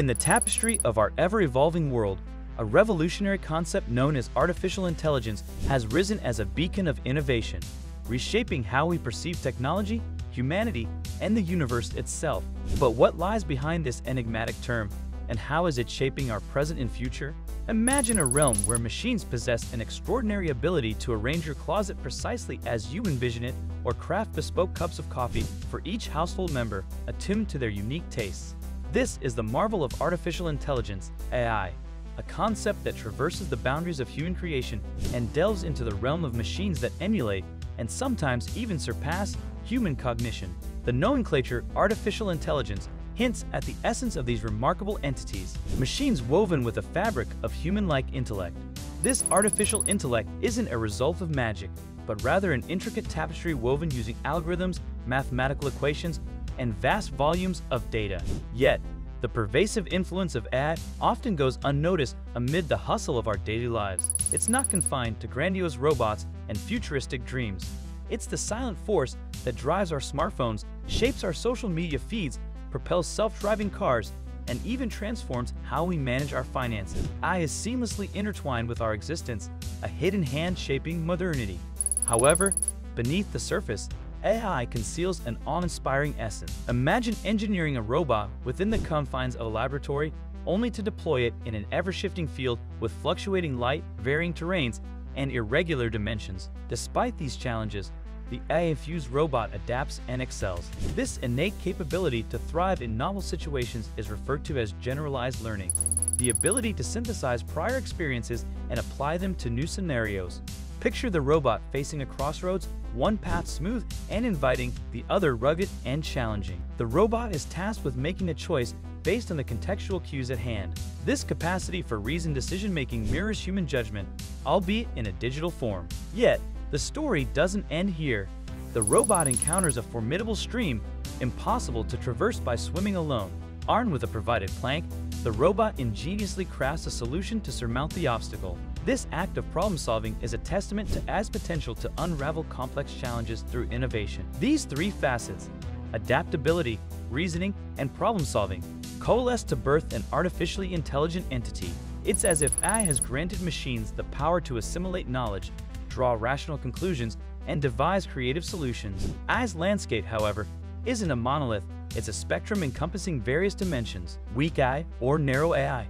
In the tapestry of our ever-evolving world, a revolutionary concept known as artificial intelligence has risen as a beacon of innovation, reshaping how we perceive technology, humanity, and the universe itself. But what lies behind this enigmatic term, and how is it shaping our present and future? Imagine a realm where machines possess an extraordinary ability to arrange your closet precisely as you envision it, or craft bespoke cups of coffee for each household member, attuned to their unique tastes. This is the marvel of artificial intelligence, AI, a concept that traverses the boundaries of human creation and delves into the realm of machines that emulate, and sometimes even surpass, human cognition. The nomenclature artificial intelligence hints at the essence of these remarkable entities, machines woven with a fabric of human-like intellect. This artificial intellect isn't a result of magic, but rather an intricate tapestry woven using algorithms, mathematical equations, and vast volumes of data. Yet, the pervasive influence of AI often goes unnoticed amid the hustle of our daily lives. It's not confined to grandiose robots and futuristic dreams. It's the silent force that drives our smartphones, shapes our social media feeds, propels self-driving cars, and even transforms how we manage our finances. AI is seamlessly intertwined with our existence, a hidden hand shaping modernity. However, beneath the surface, AI conceals an awe-inspiring essence. Imagine engineering a robot within the confines of a laboratory, only to deploy it in an ever-shifting field with fluctuating light, varying terrains, and irregular dimensions. Despite these challenges, the AI-infused robot adapts and excels. This innate capability to thrive in novel situations is referred to as generalized learning, the ability to synthesize prior experiences and apply them to new scenarios. Picture the robot facing a crossroads, one path smooth and inviting, the other rugged and challenging. The robot is tasked with making a choice based on the contextual cues at hand. This capacity for reasoned decision-making mirrors human judgment, albeit in a digital form. Yet, the story doesn't end here. The robot encounters a formidable stream, impossible to traverse by swimming alone. Armed with a provided plank, the robot ingeniously crafts a solution to surmount the obstacle. This act of problem-solving is a testament to AI's potential to unravel complex challenges through innovation. These three facets, adaptability, reasoning, and problem-solving, coalesce to birth an artificially intelligent entity. It's as if AI has granted machines the power to assimilate knowledge, draw rational conclusions, and devise creative solutions. AI's landscape, however, isn't a monolith. It's a spectrum encompassing various dimensions. Weak AI, or narrow AI,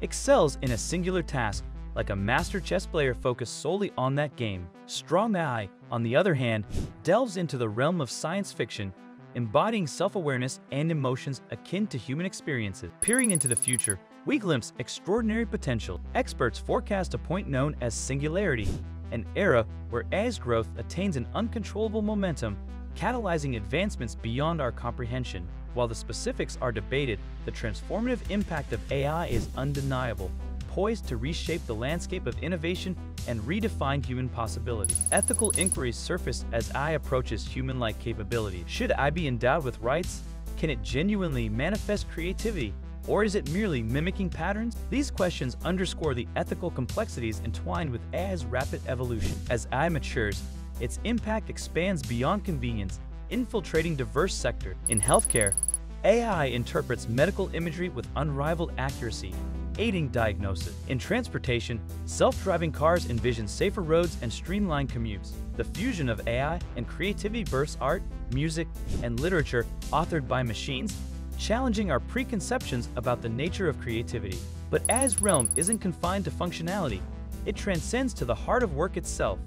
excels in a singular task, like a master chess player focused solely on that game. Strong AI, on the other hand, delves into the realm of science fiction, embodying self-awareness and emotions akin to human experiences. Peering into the future, we glimpse extraordinary potential. Experts forecast a point known as singularity, an era where AI's growth attains an uncontrollable momentum, catalyzing advancements beyond our comprehension. While the specifics are debated, the transformative impact of AI is undeniable, poised to reshape the landscape of innovation and redefine human possibility. Ethical inquiries surface as AI approaches human-like capability. Should AI be endowed with rights? Can it genuinely manifest creativity? Or is it merely mimicking patterns? These questions underscore the ethical complexities entwined with AI's rapid evolution. As AI matures, its impact expands beyond convenience, infiltrating diverse sectors. In healthcare, AI interprets medical imagery with unrivaled accuracy, aiding diagnosis. In transportation, self-driving cars envision safer roads and streamlined commutes. The fusion of AI and creativity births art, music, and literature authored by machines, challenging our preconceptions about the nature of creativity. But AI's realm isn't confined to functionality. It transcends to the heart of work itself.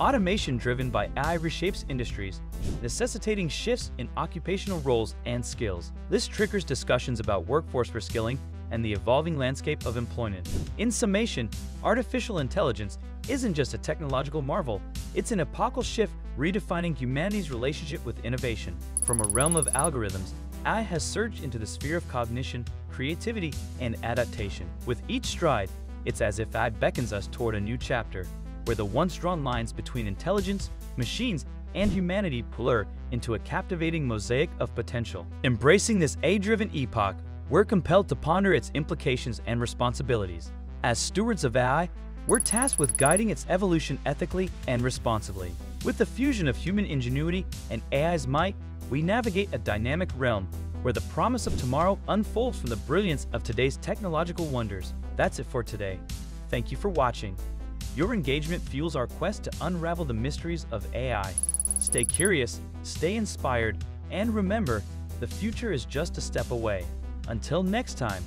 Automation driven by AI reshapes industries, necessitating shifts in occupational roles and skills. This triggers discussions about workforce reskilling and the evolving landscape of employment. In summation, artificial intelligence isn't just a technological marvel, it's an epochal shift redefining humanity's relationship with innovation. From a realm of algorithms, AI has surged into the sphere of cognition, creativity, and adaptation. With each stride, it's as if AI beckons us toward a new chapter, where the once drawn lines between intelligence, machines, and humanity blur into a captivating mosaic of potential. Embracing this AI-driven epoch, we're compelled to ponder its implications and responsibilities. As stewards of AI, we're tasked with guiding its evolution ethically and responsibly. With the fusion of human ingenuity and AI's might, we navigate a dynamic realm where the promise of tomorrow unfolds from the brilliance of today's technological wonders. That's it for today. Thank you for watching. Your engagement fuels our quest to unravel the mysteries of AI. Stay curious, stay inspired, and remember, the future is just a step away. Until next time.